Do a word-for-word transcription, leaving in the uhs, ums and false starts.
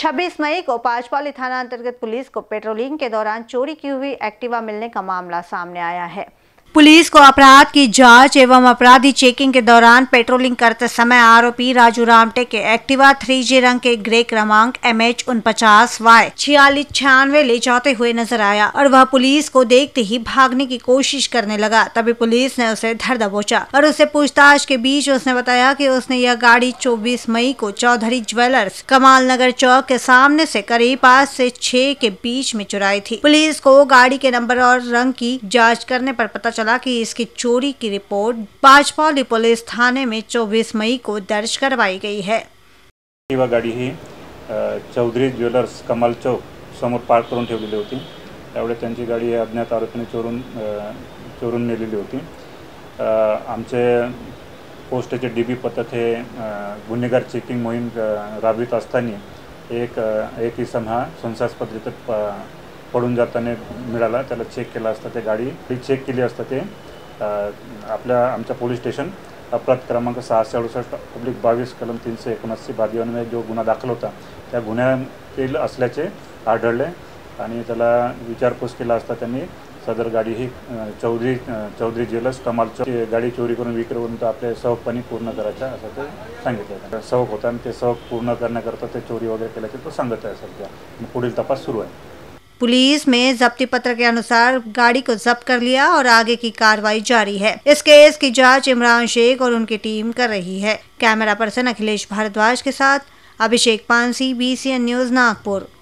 छब्बीस मई को पांचपाली थाना अंतर्गत पुलिस को पेट्रोलिंग के दौरान चोरी की हुई एक्टिवा मिलने का मामला सामने आया है। पुलिस को अपराध की जांच एवं अपराधी चेकिंग के दौरान पेट्रोलिंग करते समय आरोपी राजू रामटे के एक्टिवा थ्री जे रंग के ग्रे क्रमांक एम एच उनपचास वाई छियालीस छियानवे ले जाते हुए नजर आया और वह पुलिस को देखते ही भागने की कोशिश करने लगा। तभी पुलिस ने उसे धर दबोचा और उसे पूछताछ के बीच उसने बताया कि उसने यह गाड़ी चौबीस मई को चौधरी ज्वेलर्स कमाल नगर चौक के सामने से करीब पाँच से छह के बीच में चुराई थी। पुलिस को गाड़ी के नंबर और रंग की जाँच करने पर पता चला कि इसकी चोरी की रिपोर्ट बाजपा पुलिस थाने में चौबीस मई को दर्ज करवाई गई है। एक्टिवा गाड़ी ही चौधरी ज्वेलर्स कमाल चौक समोर पार्क करून ठेवलेली होती, त्यामुळे त्यांची गाडी अज्ञात आरोपीने चोरून चोरून नेलेली होती। आमचे पोस्टचे डीबी पथक हे गुन्हेगार चेकिंग मोहीम राबवित असताना एक एक इसम हा संशयास्पद रीतीत पडून जाताना मिळाला। त्याला चेक केला असता ते गाडी चेक केली असता ते आपल्या आमच्या पोलीस स्टेशन अपराध क्रमांक सहाशे अडुसष्ट पब्लिक बावीस कलम तीनशे एकोणऐंशी भाग्यवान जो गुन्हा दाखल होता त्या गुन्ह्यातील असल्याचे आढळले आणि त्याला विचारपूस केला असता त्यांनी सदर गाडी ही चौधरी चौधरी ज्वेलर्स कमालची गाडी चोरी करून विक्रीवरून तो आपले सहकपणी पूर्ण करायचा असं ते सांगितलं। सहक होता आणि ते सहक पूर्ण करण्याकरता ते चोरी वगैरे केल्याचे तो सांगत आहे। सध्या पुढील तपास सुरू आहे। पुलिस में जब्ती पत्र के अनुसार गाड़ी को जब्त कर लिया और आगे की कार्रवाई जारी है। इस केस की जांच इमरान शेख और उनकी टीम कर रही है। कैमरा पर्सन अखिलेश भारद्वाज के साथ Abhishek Pandey, I N B C N news Nagpur.